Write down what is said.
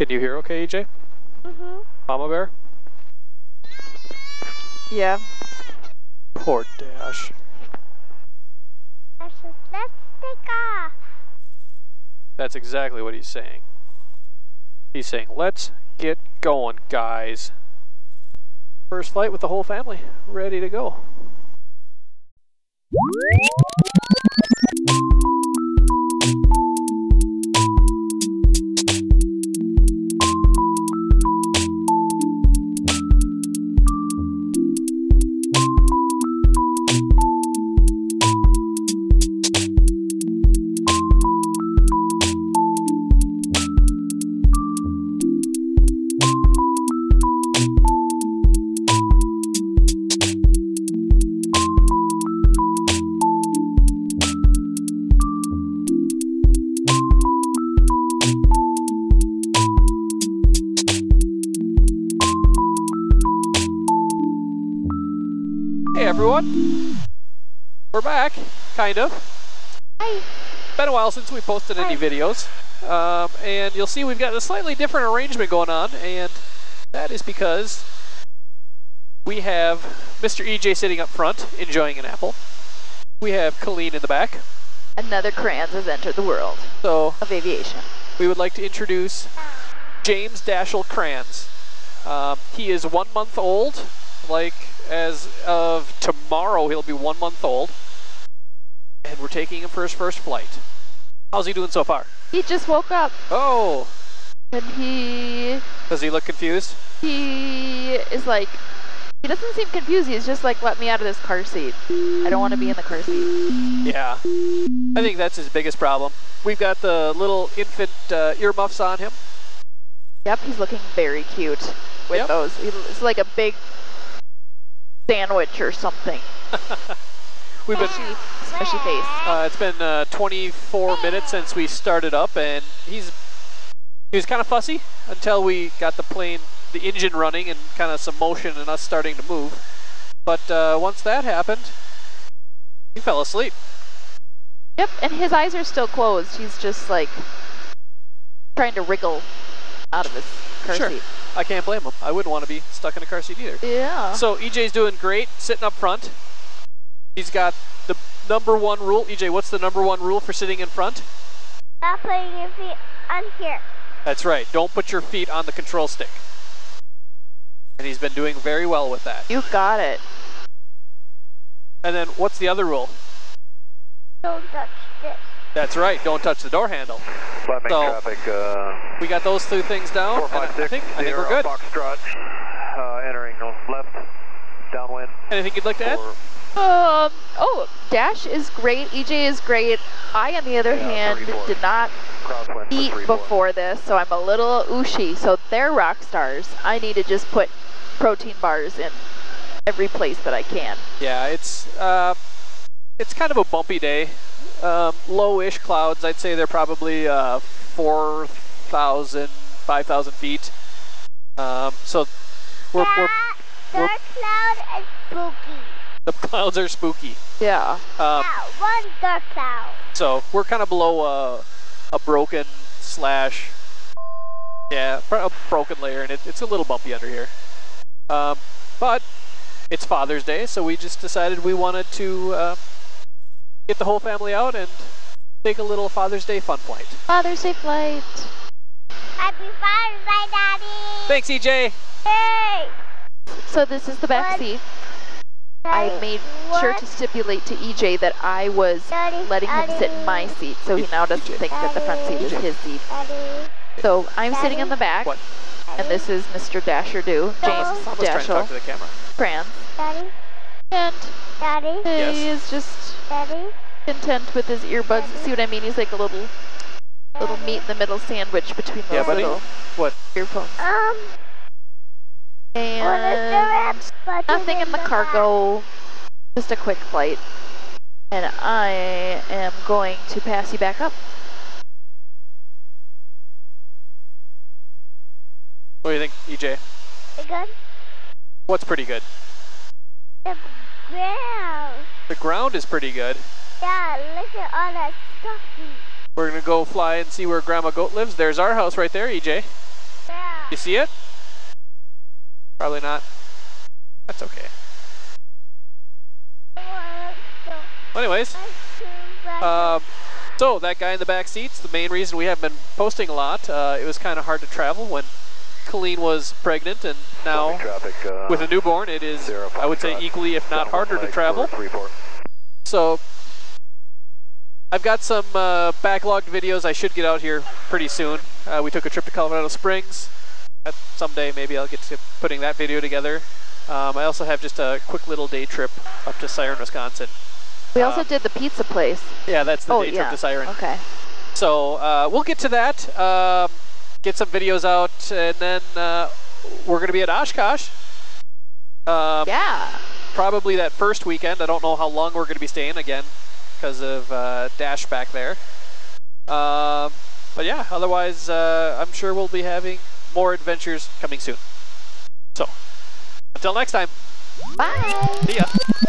Can you hear okay, EJ? Mm-hmm. Mama bear? Yeah. Poor Dash. Dash says, let's take off. That's exactly what he's saying. He's saying, let's get going, guys. First flight with the whole family, ready to go. We're back, kind of. Hi. Been a while since we posted any videos, and you'll see we've got a slightly different arrangement going on, and that is because we have Mr. EJ sitting up front, enjoying an apple. We have Colleen in the back. Another Kranz has entered the world of aviation. We would like to introduce James Dashiell Kranz. He is 1 month old. Like, as of tomorrow, he'll be 1 month old, and we're taking him for his first flight. How's he doing so far? He just woke up. Oh. And he... Does he look confused? He is like... He doesn't seem confused. He's just like, let me out of this car seat. I don't want to be in the car seat. Yeah. I think that's his biggest problem. We've got the little infant earmuffs on him. Yep, he's looking very cute with those. It's like a big... sandwich or something. We've been smushy face. It's been 24 minutes since we started up, and he was kind of fussy until we got the plane, the engine running, and kind of some motion and us starting to move. But once that happened, he fell asleep. Yep, and his eyes are still closed. He's just like trying to wriggle out of his car seat. I can't blame him. I wouldn't want to be stuck in a car seat either. Yeah. So EJ's doing great, sitting up front. He's got the #1 rule. EJ, what's the #1 rule for sitting in front? Not putting your feet on here. That's right. Don't put your feet on the control stick. And he's been doing very well with that. You got it. And then what's the other rule? Don't touch this. That's right. Don't touch the door handle. Fleming traffic. We got those two things down. 456, I think we're good. Foxtrot, entering left, downwind. Anything you'd like to add? Dash is great. EJ is great. I, on the other hand, did not eat before this, so I'm a little ooshy. So they're rock stars. I need to just put protein bars in every place that I can. Yeah, it's kind of a bumpy day. Low-ish clouds. I'd say they're probably 4,000, 5,000 feet. So we're cloud is spooky. The clouds are spooky. Yeah. One dark cloud. So we're kind of below a broken slash, a broken layer, and it's a little bumpy under here. But it's Father's Day, so we just decided we wanted to get the whole family out and take a little Father's Day fun flight. Father's Day flight. Happy Father's Day, Daddy. Thanks, EJ. Hey. So this is the back seat. I made sure to stipulate to EJ that I was letting him sit in my seat, so he now doesn't think that the front seat is his seat. So I'm sitting in the back, and this is Mr. Dashiell Dashiell Kranz. And Daddy is just content with his earbuds. Daddy. See what I mean? He's like a little meat in the middle sandwich between those little earphones. And nothing in the cargo. Just a quick flight. And I am going to pass you back up. What do you think, EJ? Pretty good. What's pretty good? The ground. The ground is pretty good. Yeah, look at all that stuff. We're gonna go fly and see where Grandma Goat lives. There's our house right there, EJ. You see it? Probably not. That's okay. Well, anyways, so that guy in the back seat's the main reason we haven't been posting a lot. It was kind of hard to travel when Colleen was pregnant, and now with a newborn, it is, I would say, equally if not harder to travel. So I've got some backlogged videos I should get out here pretty soon. We took a trip to Colorado Springs. Someday maybe I'll get to putting that video together. I also have just a quick little day trip up to Siren, Wisconsin. We also did the pizza place. Yeah, that's the day trip to Siren. Okay. So we'll get to that, get some videos out, and then we're going to be at Oshkosh. Yeah. Probably that first weekend. I don't know how long we're going to be staying again because of Dash back there. But yeah, otherwise I'm sure we'll be having more adventures coming soon. So, until next time. Bye. See ya.